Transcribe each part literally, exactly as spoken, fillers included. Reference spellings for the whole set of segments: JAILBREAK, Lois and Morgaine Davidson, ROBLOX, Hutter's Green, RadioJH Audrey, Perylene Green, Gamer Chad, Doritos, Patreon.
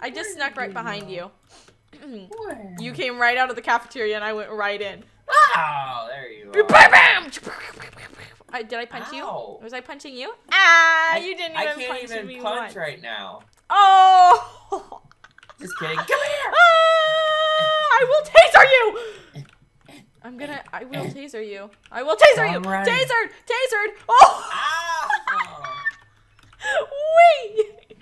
I just snuck right behind you. You came right out of the cafeteria and I went right in. Oh, there you are. Bam! I, did I punch Ow. you? Was I punching you? Ah, I, you didn't even punch me. I can't punch even punch once. right now. Oh! Just kidding. Come here! Ah, I will taser you! I'm gonna. I will taser you. I will taser I'm you! Right. Tasered! Tasered! Oh! Ow. Wait!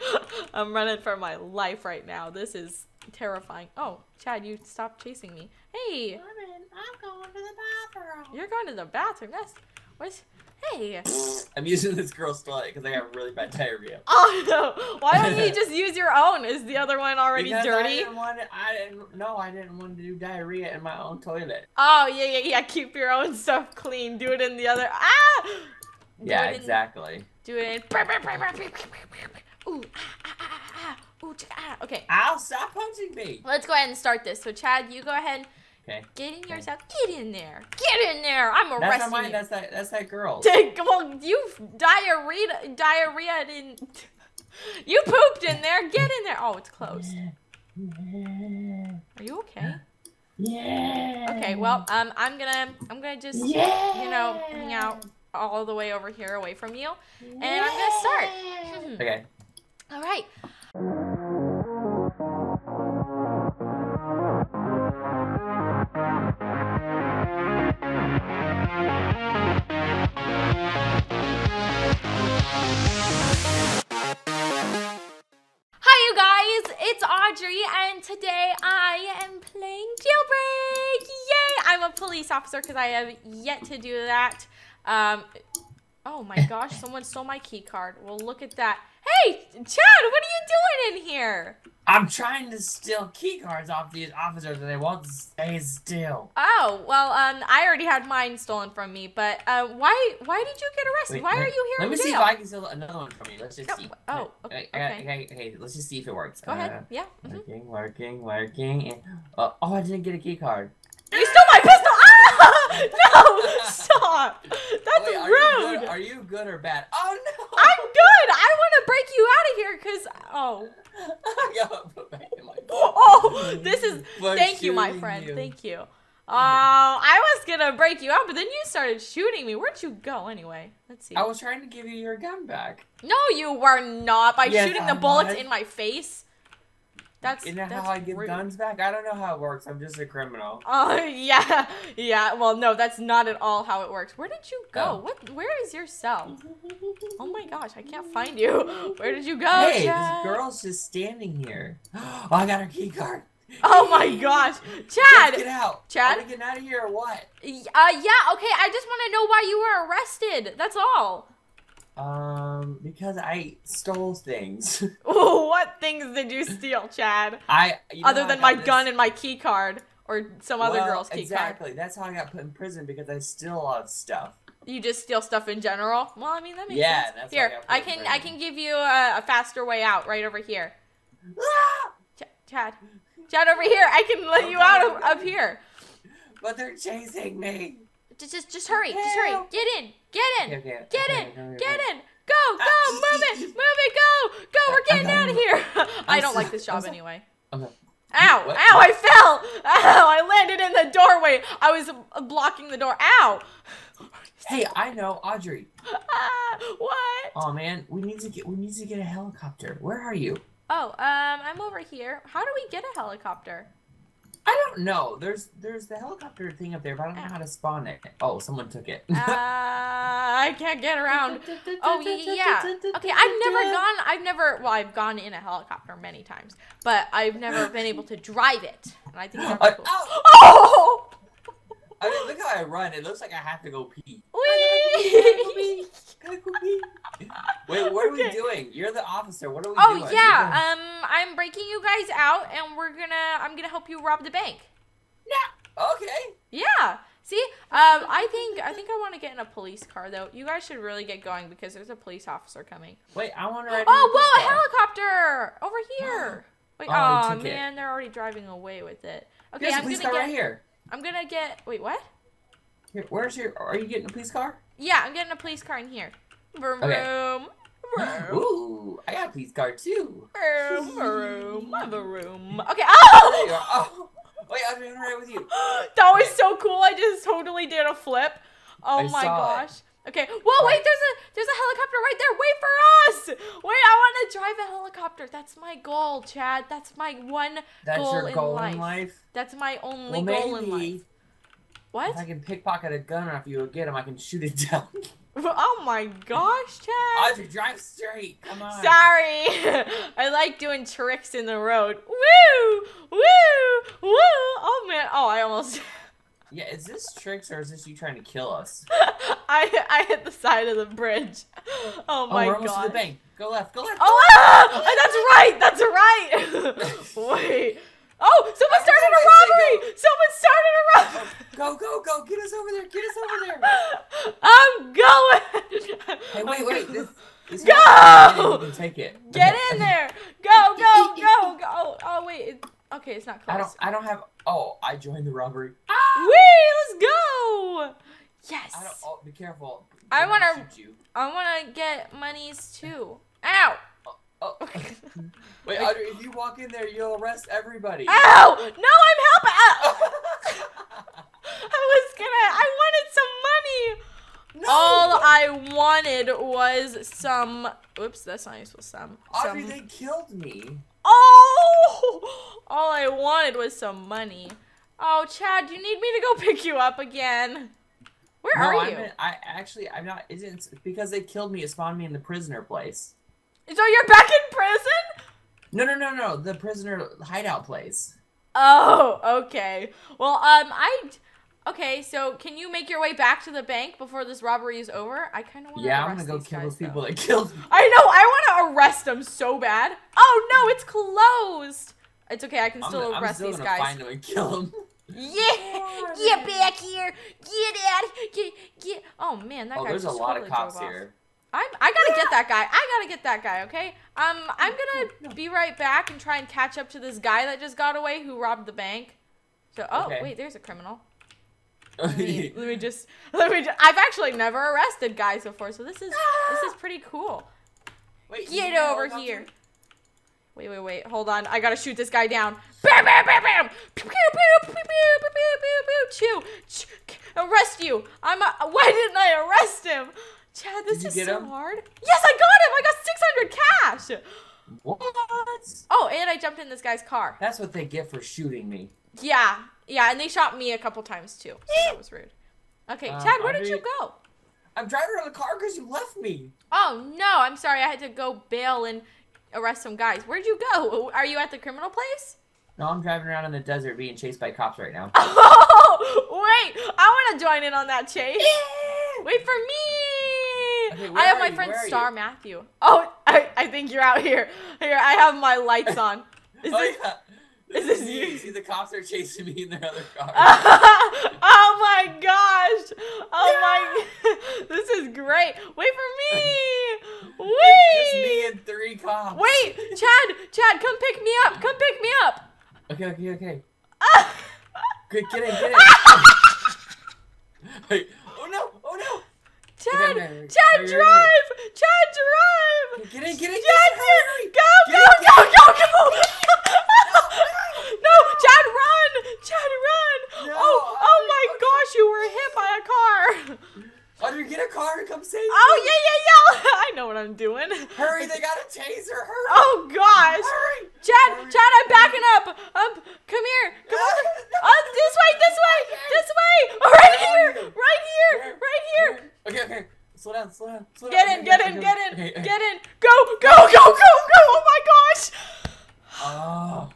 I'm running for my life right now. This is terrifying. Oh, Chad, you stopped chasing me. Hey! I'm, in, I'm going to the bathroom. You're going to the bathroom? That's. What? Hey! I'm using this girl's toilet because I got really bad diarrhea. Oh no! Why don't you just use your own? Is the other one already because dirty? I didn't want to, I didn't, no, I didn't want to do diarrhea in my own toilet. Oh yeah, yeah, yeah. Keep your own stuff clean. Do it in the other. Ah! Yeah, do in, exactly. Do it. In... Ooh. Ah, ah, ah, ah. Ooh. Ah, okay. Ow! Stop punching me. Let's go ahead and start this. So Chad, you go ahead. Okay. Get in yourself. Okay. Get in there. Get in there. I'm arresting that's not mine. you. That's that. That's that girl. Well, you diarrhea, diarrhea in. You pooped in there. Get in there. Oh, it's closed. Are you okay? Yeah. Okay. Well, um, I'm gonna, I'm gonna just, yeah. you know, hang out all the way over here, away from you, and yeah. I'm gonna start. Hmm. Okay. All right. It's Audrey, and today I am playing Jailbreak! Yay! I'm a police officer because I have yet to do that. Um, oh my gosh, someone stole my key card. Well, look at that. Hey, Chad, what are you doing in here? I'm trying to steal key cards off these officers, and they won't stay still. Oh, well, um, I already had mine stolen from me, but uh, why Why did you get arrested? Wait, why let, are you here in jail? Let me see if I can steal another one from you. Let's just no, see. Oh, okay. Okay, okay. Okay, let's just see if it works. Go uh, ahead. Yeah. Working, mm-hmm. working, working. And, uh, oh, I didn't get a key card. You stole my pistol! No, stop. That's Wait, are rude. You good, are you good or bad? Oh, no. I'm good. I want to break you out of here because, oh. Oh, this is, For thank you, my friend. You. Thank you. Oh, I was going to break you out, but then you started shooting me. Where'd you go anyway? Let's see. I was trying to give you your gun back. No, you were not. By yes, shooting I the bullets was. in my face. That's, Isn't that that's how I give rude. guns back? I don't know how it works. I'm just a criminal. Oh, yeah. Yeah. Well, no, that's not at all how it works. Where did you go? Oh. What? Where is your cell? Oh, my gosh. I can't find you. Where did you go? Hey, Chad? This girl's just standing here. Oh, I got her key card. Oh, my gosh. Chad. Let's get out. Chad. Are we getting out of here or what? Uh, yeah. Okay. I just want to know why you were arrested. That's all. Um, because I stole things. What things did you steal, Chad? I you know, other than I my this... gun and my key card, or some well, other girl's key exactly. card. Exactly. That's how I got put in prison because I steal a lot of stuff. You just steal stuff in general. Well, I mean that makes yeah, sense. Yeah, that's here. How I, got put I can in I can give you a, a faster way out right over here. Ch Chad, Chad, over here. I can let okay. you out of, up here. But they're chasing me. Just, just, just hurry, Help. just hurry. Get in, get in, okay, okay. get in, okay, okay, okay. get in. Go, go, ah, move it, move it, go, go. We're getting out of here. I don't like this job anyway. Ow, ow, I fell. Ow, I landed in the doorway. I was blocking the door. Ow. Hey, I know, Audrey. Uh, what? Oh man, we need to get, we need to get a helicopter. Where are you? Oh, um, I'm over here. How do we get a helicopter? I don't know. There's there's the helicopter thing up there, but I don't know how to spawn it. Oh, someone took it. uh, I can't get around. Oh yeah. Okay, I've never gone. I've never. Well, I've gone in a helicopter many times, but I've never been able to drive it. And I think that's I, cool. Oh! oh! I mean, look how I run. It looks like I have to go pee. Wait, what are okay. we doing? You're the officer. What are we oh, doing? Oh yeah, um, I'm breaking you guys out, and we're gonna, I'm gonna help you rob the bank. Yeah. Okay. Yeah. See, um, I think, I think I want to get in a police car though. You guys should really get going because there's a police officer coming. Wait, I want to ride. Oh, whoa, a helicopter over here. Wait, oh, oh man, it. they're already driving away with it. Okay, there's I'm a police gonna car get right here. I'm gonna get. Wait, what? Here, where's your? Are you getting a police car? Yeah, I'm getting a police car in here. Vroom, okay. vroom, Ooh, I got a police car too. Room, room, mother room. Okay. Oh! Oh, yeah, I was doing right with you. That was so cool. I just totally did a flip. Oh I my gosh. It. Okay. Whoa, oh. wait, there's a there's a helicopter right there. Wait for us. Wait, I want to drive a helicopter. That's my goal, Chad. That's my one That's goal, your goal in, life. in life. That's my only well, goal in life. What? If I can pickpocket a gun off you and get him, I can shoot it down. Oh my gosh, Chad. Audrey, drive straight. Come on. Sorry. I like doing tricks in the road. Woo! Woo! Woo! Oh man. Oh, I almost... Yeah, is this tricks or is this you trying to kill us? I I hit the side of the bridge. Oh my god. Oh, we're almost gosh. to the bank. Go left. Go left. Go oh, left. Ah! That's right. That's right. Wait. Oh, someone started a robbery! Someone started a robbery! Go, go, go! Get us over there! Get us over there! I'm going! Hey, wait, wait! This, this go! Can take it. Get in there! Go, go, go, go! Oh, oh wait. It, okay, it's not close. I don't. I don't have. Oh, I joined the robbery. Ah! Wee! Let's go! Yes. I don't, oh, be careful! They're I wanna. I wanna get monies too. Ow! Oh. Wait, Audrey, if you walk in there, you'll arrest everybody. Ow! No, I'm helping! I was gonna... I wanted some money! No! All I wanted was some... Oops, that's not useful. Some... Audrey, some... they killed me. Oh! All I wanted was some money. Oh, Chad, you need me to go pick you up again. Where no, are you? I'm in, I actually, I'm not... Isn't because they killed me, it spawned me in the prisoner place. So you're back in prison? No, no, no, no. The prisoner hideout place. Oh, okay. Well, um, I... Okay, so can you make your way back to the bank before this robbery is over? I kind of want to Yeah, I'm going to go kill guys, those people though. that killed me. I know. I want to arrest them so bad. Oh, no, it's closed. It's okay. I can I'm still gonna, arrest I'm still these gonna guys. I'm still going to find them and kill them. Yeah. Get back here. Get out. Get, get. Oh, man. That oh, guy there's a lot of cops here. I'm, I gotta yeah. get that guy. I gotta get that guy, okay? Um, I'm gonna no. be right back and try and catch up to this guy that just got away who robbed the bank. So, oh, okay. wait, there's a criminal. Let me, let me just, let me just, I've actually never arrested guys before, so this is, this is pretty cool. Wait, get over here. Them? Wait, wait, wait, hold on. I gotta shoot this guy down. Bam, bam, bam, bam. Pew, pew, pew, pew, pew, pew, pew, pew, pew, pew. Arrest you. I'm, a, why didn't I arrest him? Chad, this is so him? hard. Yes, I got him! I got six hundred cash! What? Oh, and I jumped in this guy's car. That's what they get for shooting me. Yeah. Yeah, and they shot me a couple times, too. So that was rude. Okay, um, Chad, where did you go? I'm driving around the car because you left me. Oh, no. I'm sorry. I had to go bail and arrest some guys. Where'd you go? Are you at the criminal place? No, I'm driving around in the desert being chased by cops right now. Oh, wait. I want to join in on that chase. Wait for me. Okay, I have my friend Star you? Matthew. Oh, I, I think you're out here. Here, I have my lights on. Is oh, this, yeah. this is, is you? You see, the cops are chasing me in their other car. Oh my gosh! Oh yeah. my! This is great. Wait for me. Wait. It's just me and three cops. Wait, Chad, Chad, come pick me up. Come pick me up. Okay, okay, okay. Good, get in, get in. Wait. Oh no! Oh no! Chad, Chad, drive! Chad, drive! Get in, get in, get in! Go, go, go, go, go! No, Chad, run! Chad, run! Oh, oh my gosh, you were hit by a car! Audrey, get a car and come save me! Oh, yeah, yeah, yeah! I know what I'm doing. Hurry, they got a taser, hurry! Oh gosh! Hurry! Chad, Chad, I'm backing up! Up, come here! Come on! Up, this way, this way, this way! Right here! Right here! Right here! Okay, okay. Slow down, slow down, slow down. Get in, get in, get in, get in. Go, go, go, go, go, go. Oh my gosh. Oh.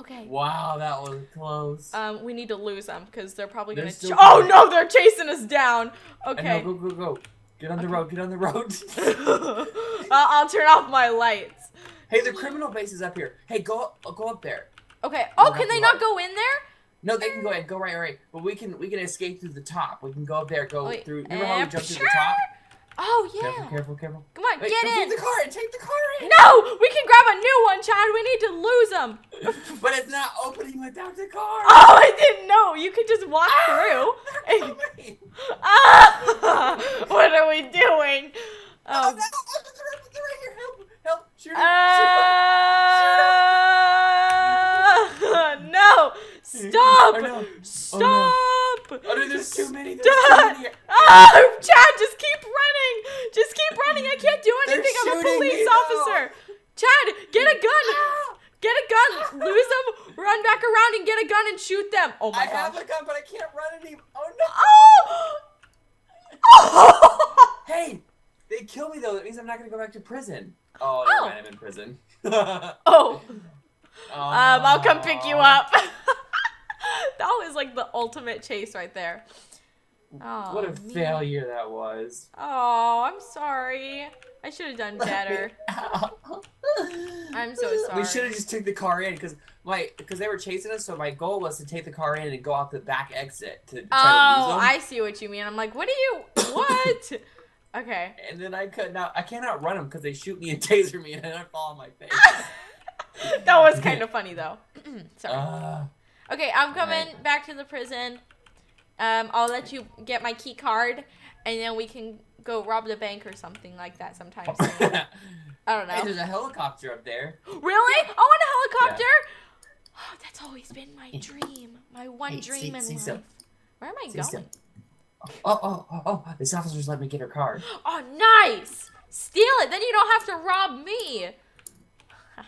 Okay. Wow, that was close. Um, we need to lose them because they're probably going to... Oh no, they're chasing us down. Okay. No, go, go, go. Get on the road, get on the road. uh, I'll turn off my lights. Hey, the criminal base is up here. Hey, go, go up there. Okay. Oh, can they not go in there? No, they can go ahead, go right, right. But we can we can escape through the top. We can go up there, go Wait, through. Remember how we jumped sure. through the top? Oh yeah. Careful, careful, careful. Come on, Wait, get in. Take the car in. Take the car in. No, we can grab a new one, Chad. We need to lose them. But it's not opening without the car. Oh, I didn't know. You could just walk ah, through. Ah, what are we doing? Oh, oh no, Shoot him! Uh, shoot him! Shoot him! No! Stop! Oh, no. Stop! Oh, no. Oh, no, there's too many. There's too many. Oh, Chad, just keep running! Just keep running! I can't do anything. I'm a police officer. Though. Chad, get a gun! Get a gun, lose them, run back around and get a gun and shoot them. Oh my god. I have a gun, but I can't run any. Oh no. Oh! Oh! Hey, they kill me though. That means I'm not going to go back to prison. Oh, never mind, I'm in prison. Oh. Um, I'll come pick you up. That was like the ultimate chase right there. Oh, what a man. Failure that was. Oh, I'm sorry. I should have done better. I'm so sorry. We should have just took the car in because my because they were chasing us. So my goal was to take the car in and go off the back exit to try oh, to lose them. I see what you mean. I'm like, what are you? What? Okay. And then I could not. I cannot run them because they shoot me and taser me and I fall on my face. That was kind of funny though. Sorry. Uh, okay, I'm coming right. back to the prison. Um, I'll let you get my key card, and then we can go rob the bank or something like that sometimes. I don't know. Hey, there's a helicopter up there. Really? Oh, and a helicopter? Yeah. Oh, that's always been my dream. My one hey, dream see, in see life. So. Where am I see going? So. Oh, oh, oh, oh. This officer's let me get her card. Oh, nice. Steal it. Then you don't have to rob me.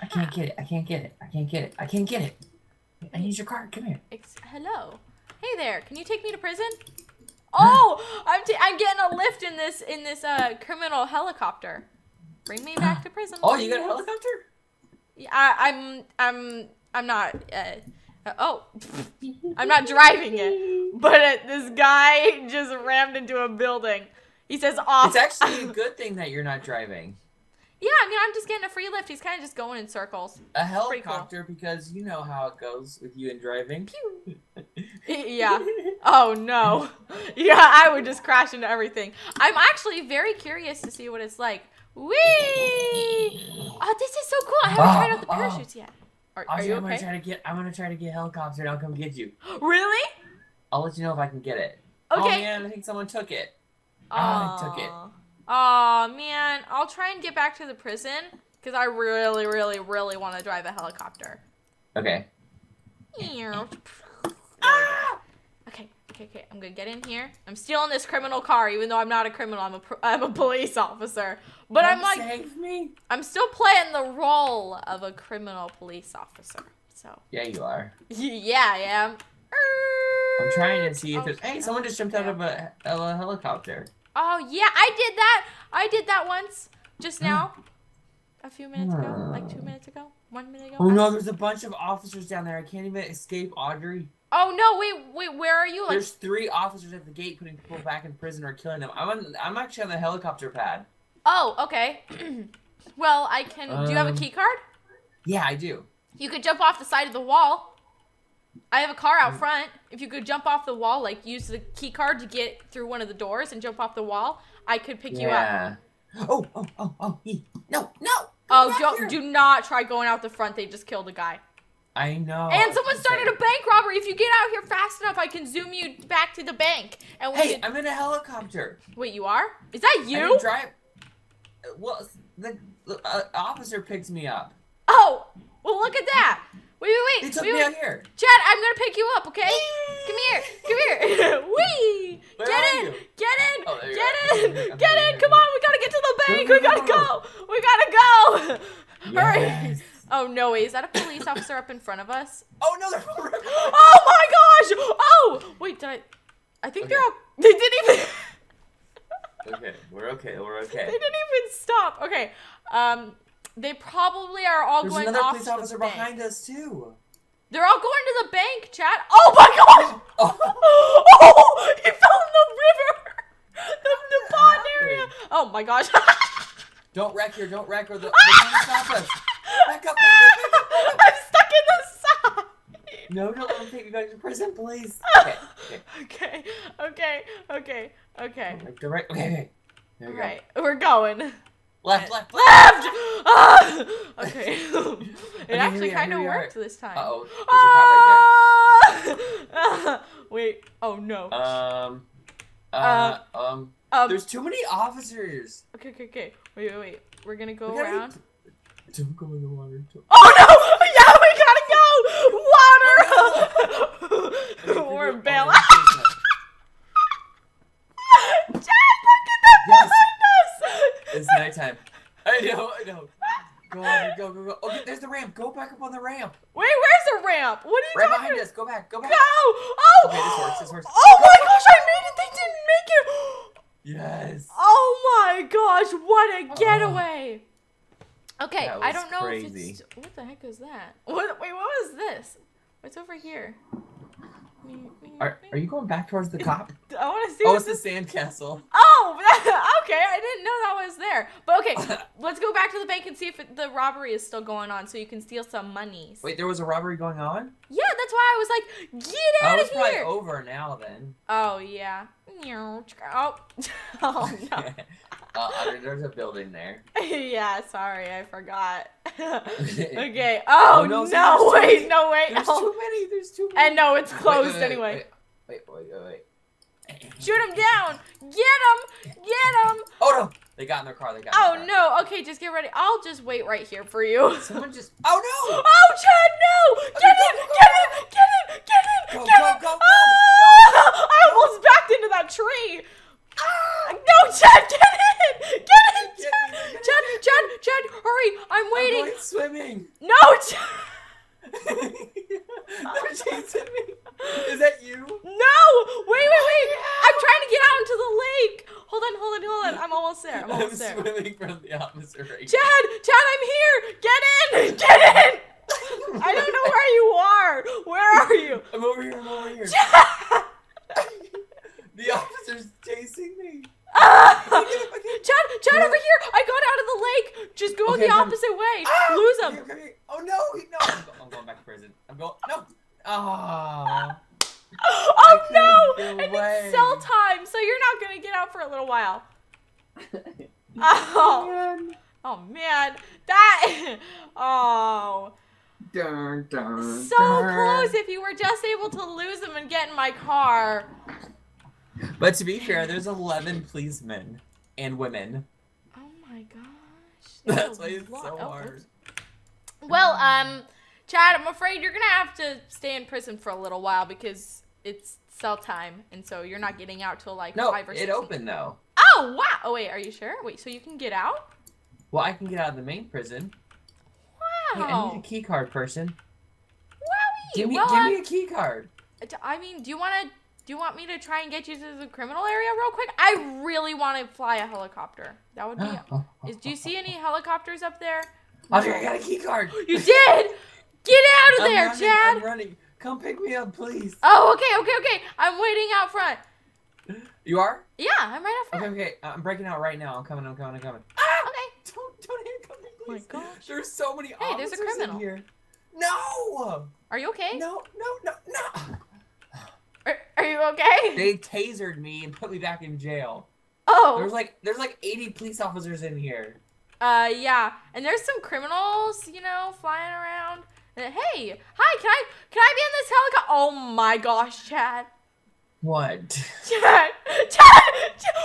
I can't get it. I can't get it. I can't get it. I can't get it. I need your card. Come here. It's, hello. Hey there, can you take me to prison? Oh, I'm, t I'm getting a lift in this in this uh, criminal helicopter. Bring me back to prison. Oh, you got a helicopter? Yeah, I, I'm I'm I'm not. Uh, uh, oh, I'm not driving it. But uh, this guy just rammed into a building. He says, "Off." It's actually a good thing that you're not driving. Yeah, I mean, I'm just getting a free lift. He's kind of just going in circles. A helicopter, cool. Because you know how it goes with you and driving. Pew. Yeah. Oh, no. Yeah, I would just crash into everything. I'm actually very curious to see what it's like. Whee! Oh, this is so cool. I haven't oh, tried out the parachutes oh. yet. Are, are you I'm okay? Gonna try to get, I'm going to try to get a helicopter, and I'll come get you. Really? I'll let you know if I can get it. Okay. Oh, man, I think someone took it. Oh, I took it. Oh man, I'll try and get back to the prison because I really, really, really want to drive a helicopter. Okay. Ah! Okay, okay, okay. I'm gonna get in here. I'm stealing this criminal car, even though I'm not a criminal. I'm a I'm a police officer, but Don't I'm like save me. I'm still playing the role of a criminal police officer. So. Yeah, you are. Yeah, I am. I'm trying to see if oh, there's. Hey, someone just jumped out of a, a helicopter. Oh, yeah, I did that. I did that once just now. A few minutes ago. Like two minutes ago. One minute ago. Oh, no, there's a bunch of officers down there. I can't even escape Audrey. Oh, no, wait, wait, where are you? Like, there's three officers at the gate putting people back in prison or killing them. I'm on, I'm actually on the helicopter pad. Oh, okay. Well, I can... Um, do you have a key card? Yeah, I do. You could jump off the side of the wall. I have a car out front. If you could jump off the wall, like use the key card to get through one of the doors and jump off the wall, I could pick yeah. you up. Oh, oh, oh, oh, no, no. Oh, don't, here. Do not try going out the front. They just killed a guy. I know. And someone started a bank robbery. If you get out here fast enough, I can zoom you back to the bank. And we hey, can... I'm in a helicopter. Wait, you are? Is that you? I didn't drive. Well, the uh, officer picks me up. Oh, well, look at that. Wait, wait, wait. They took wait, me wait. out here. Chad, I'm going to pick you up, okay? Come here. Come here. Wee. Where get in. You? Get in. Oh, get are. in. Get in. Get in. Come on. We got to get to the bank. We got to go. We got to go. Yes. Hurry. Oh, no. Wait, is that a police officer up in front of us? Oh, no. They're oh, my gosh. Oh, wait. Did I? I think okay. they're all. They didn't even. Okay. We're okay. We're okay. They didn't even stop. Okay. Um. They probably are all There's going off to the bank. There's another police officer behind us, too. They're all going to the bank, Chad. Oh, my gosh! Oh, oh he fell in the river! The, the pond area! Oh, my gosh. Don't wreck here. Don't wreck or the, the stop us. Back up. I'm stuck in the side. No, no, let me take you guys to prison, please. Okay, okay, okay, okay, okay. Like the right, okay, okay. There we go. Right, we're going. Left, left, left! Ah! Okay. It actually kind of worked this time. Uh-oh. There's a cop right there. Wait. Oh, no. Um. Uh, um. Um. There's too many officers. Okay, okay, okay. Wait, wait, wait. We're going to go around. Don't go in the water. Don't... Oh no! Yeah, we gotta go! Water! No. We're bailing. Chad, look at that yes. behind us! It's nighttime. I know, I know. Go on, go, go, go. Oh, there's the ramp. Go back up on the ramp. Wait, where's the ramp? What are you right talking behind about? Us. Go back, go back. Go! Oh! Okay, this works, this works. Oh go. My gosh, I made it! They didn't make it! Yes. Oh my gosh, what a getaway. Oh. Okay, I don't know crazy. If it's... What the heck is that? What, wait, what was this? What's over here? Are, are you going back towards the top? I want to see. Oh, it's this... the sandcastle. Oh, that, okay. I didn't know that was there. But okay, let's go back to the bank and see if it, the robbery is still going on, so you can steal some money. Wait, there was a robbery going on? Yeah, that's why I was like, get oh, out of here. Oh, it's probably over now then. Oh yeah. Oh, oh no. uh, there's a building there. Yeah, sorry, I forgot. Okay. Oh, oh no, no wait, many. No wait. There's oh. too many. There's too many. And no, it's closed wait, wait, wait, anyway. Wait, wait, wait, wait. Shoot him down. Get him. Get him. Oh no, they got in their car. They got. Oh in their car. No. Okay, just get ready. I'll just wait right here for you. Someone just. Oh no. Oh Chad, no. Get okay, him. Go, go, get go, him. Go. Get him. Get him. Go, get go, him. Go, go, oh! go, go, go. I almost backed into that tree. Ah. No, Chad, get in! Get in, Chad! Get in. Chad, Chad, Chad, hurry! I'm waiting. I'm going swimming. No, Chad! They're chasing me. Is that you? No! Wait, wait, wait! I'm trying to get out into the lake. Hold on, hold on, hold on. I'm almost there. I'm almost I'm there. I'm swimming from the opposite direction. Chad, Chad, I'm here. Get in! Get in! I don't know where you are. Where are you? I'm over here. I'm over here. Chad! The officer's chasing me. Uh, Chad, Chad, over here! I got out of the lake. Just go okay, the opposite I'm... way. Ah, lose him. Okay, okay. Oh no, no! I'm, go I'm going back to prison. I'm going. No. Ah. Oh, oh no! And it's cell time, so you're not gonna get out for a little while. Oh. Man. Oh man, that. Oh. Dun, dun, so dun. Close. If you were just able to lose him and get in my car. But to be fair, there's eleven policemen and women. Oh my gosh. That's, That's why it's so oh, hard. Well, um, Chad, I'm afraid you're going to have to stay in prison for a little while because it's cell time. And so you're not getting out till like no, five or six. No, it opened though. Oh, wow. Oh, wait, are you sure? Wait, so you can get out? Well, I can get out of the main prison. Wow. Wait, I need a key card person. Wowie. Give me, well, give me a key card. I mean, do you want to... Do you want me to try and get you to the criminal area real quick? I really want to fly a helicopter. That would be... Is, do you see any helicopters up there? Okay, I got a key card. You did? Get out of I'm there, running, Chad. I'm running. Come pick me up, please. Oh, okay, okay, okay. I'm waiting out front. You are? Yeah, I'm right out front. Okay, okay. I'm breaking out right now. I'm coming, I'm coming, I'm coming. Ah! Okay. Don't, don't handcuff me, please. Oh my gosh. There's so many hey, officers there's a criminal. In here. No! Are you okay? No, no, no, no. Are, are you okay? They tasered me and put me back in jail. Oh. There's like there's like eighty police officers in here. Uh yeah, and there's some criminals, you know, flying around. And, hey, hi, can I can I be in this helicopter? Oh my gosh, Chad. What? Chad, Chad, Chad.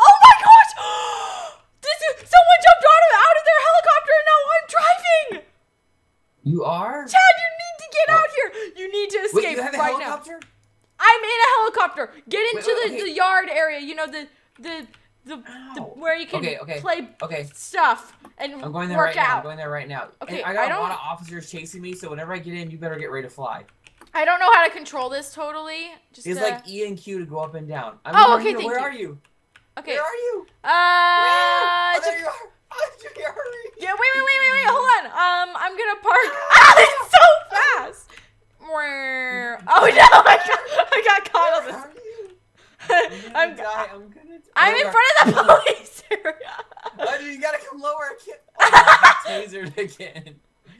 Oh my gosh! This is, someone jumped out of out of their helicopter and now I'm driving. You are? Chad, you need to get oh. out here. You need to escape Wait, you have right a helicopter? Now. I'm in a helicopter. Get into wait, wait, the, okay. the yard area. You know the the the, the where you can okay, okay, play okay. stuff and I'm going there work right out. Now. I'm going there right now. Okay, and I got I don't, a lot of officers chasing me, so whenever I get in, you better get ready to fly. I don't know how to control this totally. Just it's to... like E and Q to go up and down. I'm oh, okay. Thank where you. Are you? Okay. Where are you? Uh. Where are you? Oh, there you are. Oh, you hurry. Yeah. Wait, wait, wait, wait, wait. Hold on. Um, I'm gonna park. Ah, it's so fast. Oh no! I got, I got caught on this. I'm, die. I'm, gonna I'm in front of the police area. Oh, dude, you gotta come lower. I can't. Oh, tasered again.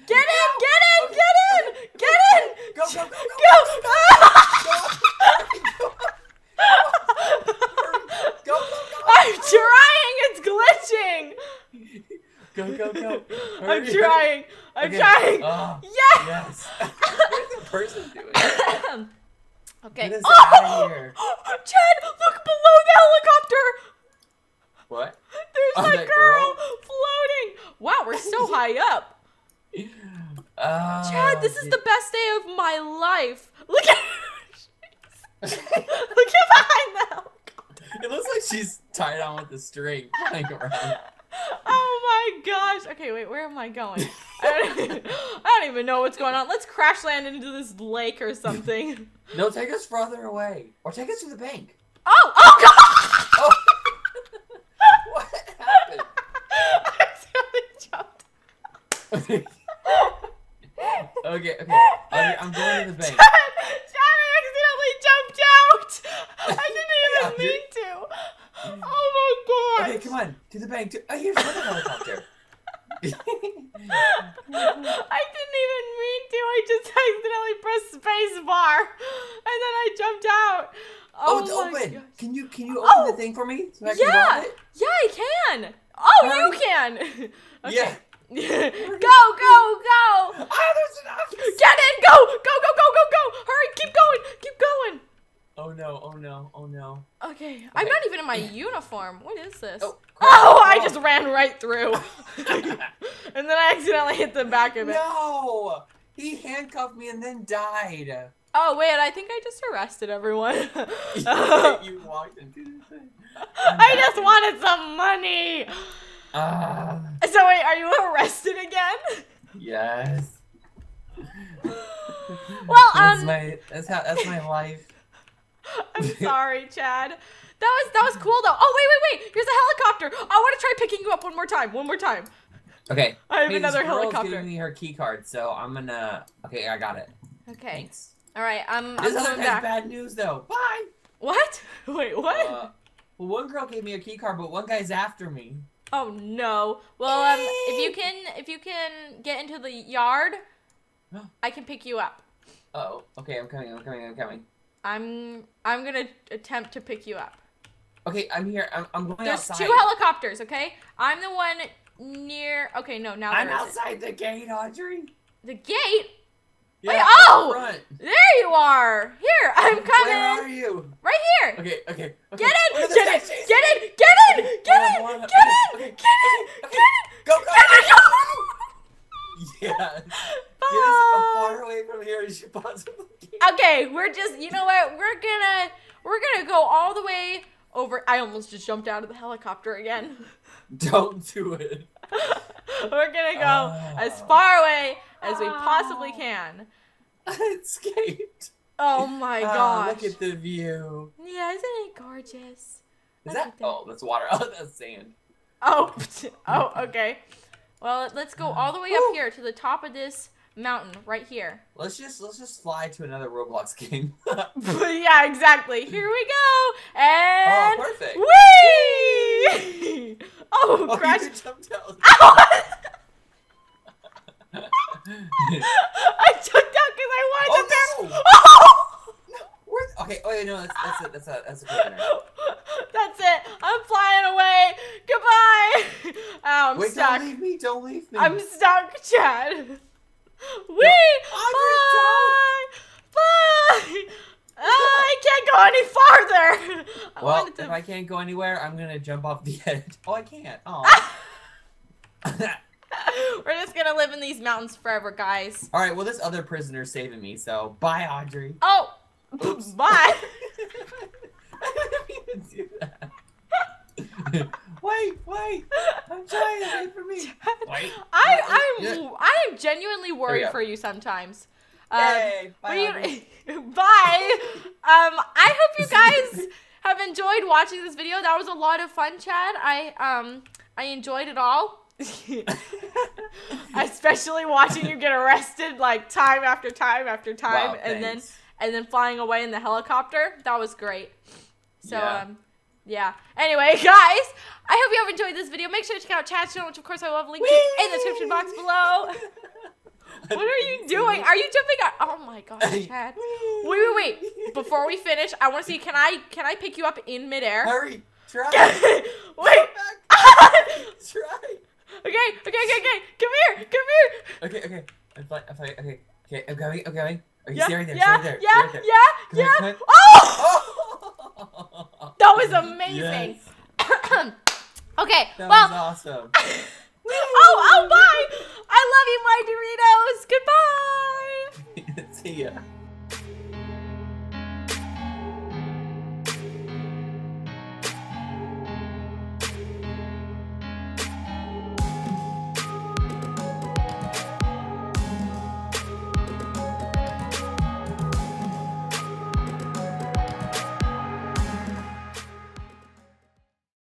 Get in! Get in! Okay. Get in! Get in! Go! Go! Go! Go! Go! Go! Go! Go! Go! Go! Go! I'm trying. It's glitching. Go! Go! Go! Hurry. I'm trying. I'm okay. trying. Oh, yes. yes. Person doing it. Okay. Get us oh! out of here. Chad, look below the helicopter. What? There's that, that girl, girl floating. Wow, we're so high up. Uh, Chad, this is yeah. the best day of my life. Look at her. Look at behind them. It looks like she's tied on with a string flying around. Oh my gosh. Okay, wait, where am I going? I don't, even, I don't even know what's going on. Let's crash land into this lake or something. No, take us farther away. Or take us to the bank. Oh! Oh, God! Oh. What happened? I totally jumped. Okay, okay. I, I'm going to the bank. Chad, Chad, I accidentally jumped out! I didn't even mean to. Oh my God! Okay, come on, to the bank. To... Oh, here's another helicopter. I didn't even mean to. I just accidentally pressed space bar, and then I jumped out. Oh, oh it's open. Gosh. Can you can you open oh, the thing for me? So I can yeah, it? yeah, I can. Oh, Hurry. you can. Okay. Yeah. go, go, go! Oh, there's an office. Get in! Go, go, go, go, go, go! Hurry! Keep going! Keep going! Oh no, oh no, oh no. Okay, okay. I'm not even in my uniform. What is this? Oh, oh I just ran right through. And then I accidentally hit the back of it. No! He handcuffed me and then died. Oh, wait, I think I just arrested everyone. You walked into this thing. I just wanted some money. Uh, so wait, are you arrested again? Yes. Well, that's um. My, that's, how, that's my life. I'm sorry, Chad. That was that was cool though. Oh wait, wait, wait! Here's a helicopter. I want to try picking you up one more time. One more time. Okay. I have hey, another this helicopter. Girl's giving me her key card, so I'm gonna. Okay, I got it. Okay. Thanks. All right. Um, this I'm other guy's back. Bad news though. Bye. What? Wait, what? Uh, well, one girl gave me a key card, but one guy's after me. Oh no. Well, um, if you can, if you can get into the yard, I can pick you up. Uh oh. Okay, I'm coming. I'm coming. I'm coming. I'm I'm gonna attempt to pick you up. Okay, I'm here. I'm, I'm going There's outside. There's two helicopters. Okay, I'm the one near. Okay, no, now I'm outside isn't. the gate, Audrey. The gate. Yeah, Wait, oh, front. There you are. Here, I'm coming. Where are you? Right here. Okay, okay. okay. Get in. Get in. Get in. Get in. Get in. Get in. Get in. Get in. Go, go, go. Yeah. Get us as far away from here as you possibly can. Okay, we're just, you know what? We're gonna, we're gonna go all the way over. I almost just jumped out of the helicopter again. Don't do it. We're gonna go oh. as far away as we possibly can. I escaped. Oh my gosh. Oh, look at the view. Yeah, isn't it gorgeous? Is that, that, oh, that's water. Oh, that's sand. Oh, oh, okay. Well, let's go all the way up Ooh. here to the top of this mountain right here. Let's just let's just fly to another Roblox game. Yeah, exactly. Here we go. And oh, perfect. Whee! Oh, oh, crash! You jumped out. I jumped out because I wanted oh, to. No. Oh! No, okay. Oh yeah, no, that's that's it. That's a that's a good winner. That's it. I'm flying away. Goodbye. Oh, I'm Wait, stuck. Don't leave me. Don't leave me. I'm stuck, Chad. We no. bye bye. Uh, I can't go any farther. I well, to... if I can't go anywhere, I'm gonna jump off the edge. Oh, I can't. Oh. We're just gonna live in these mountains forever, guys. All right. Well, this other prisoner's saving me, so bye, Audrey. Oh, Oops. bye. I didn't even do that. Wait, wait! I'm trying to wait for me. Wait. I, I'm, I am genuinely worried for you sometimes. Um, Yay! Bye. You, bye. um, I hope you guys have enjoyed watching this video. That was a lot of fun, Chad. I, um, I enjoyed it all. Especially watching you get arrested like time after time after time, wow, and thanks. then and then flying away in the helicopter. That was great. So. Yeah. Um, Yeah. Anyway, guys, I hope you have enjoyed this video. Make sure to check out Chad's channel, which, of course, I will have linked to in the description box below. What are you doing? Are you jumping out? Oh, my gosh, Chad. Wait, wait, wait. Before we finish, I want to see, can I can I pick you up in midair? Hurry. Try. Wait. Try. Okay, okay, okay, okay. Come here. Come here. Okay, okay. I'm fine. I'm fine. Okay. Okay, I'm coming. I'm coming. Okay, yeah, stay right there. Yeah, stay right there. Yeah, stay right there. Yeah, come yeah. Here, oh! Oh! That was amazing. Yes. Okay, that well. That was awesome. oh, oh, bye. I love you, my Doritos. Goodbye. See ya.